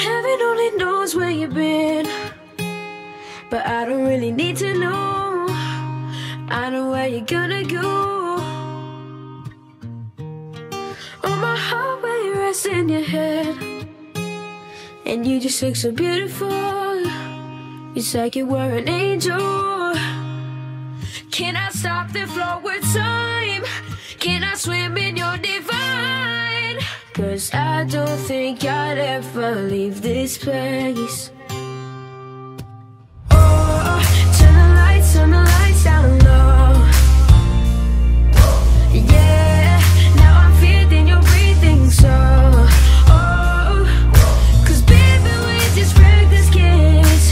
Heaven only knows where you've been, but I don't really need to know. I know where you're gonna go. Oh, my heart, where you rest in your head, and you just look so beautiful. It's like you were an angel. Can I stop the flow with time? Can I swim in your divine? 'Cause I don't think I'd ever leave this place. Oh, turn the lights down low. Yeah, now I'm feeling your breathing so. Oh, 'cause baby we just wrecked this kiss,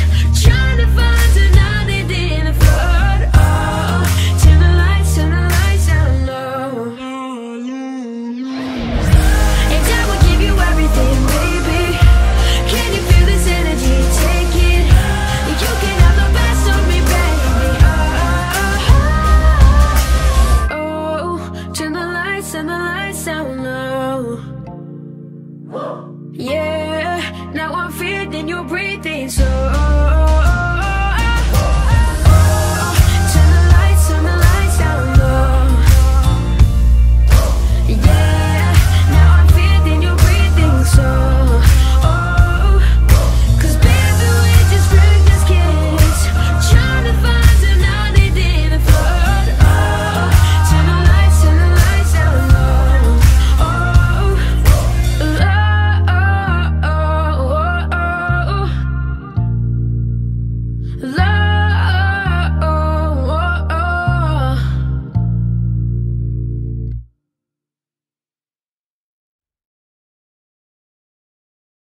trying to find another day in the flood. Oh, turn the lights down low. And I will give you everything, baby. Can you feel this energy? Take it. You can have the best of me, baby. Oh, oh, turn the lights down low. Yeah, now I'm feeling your breathing so.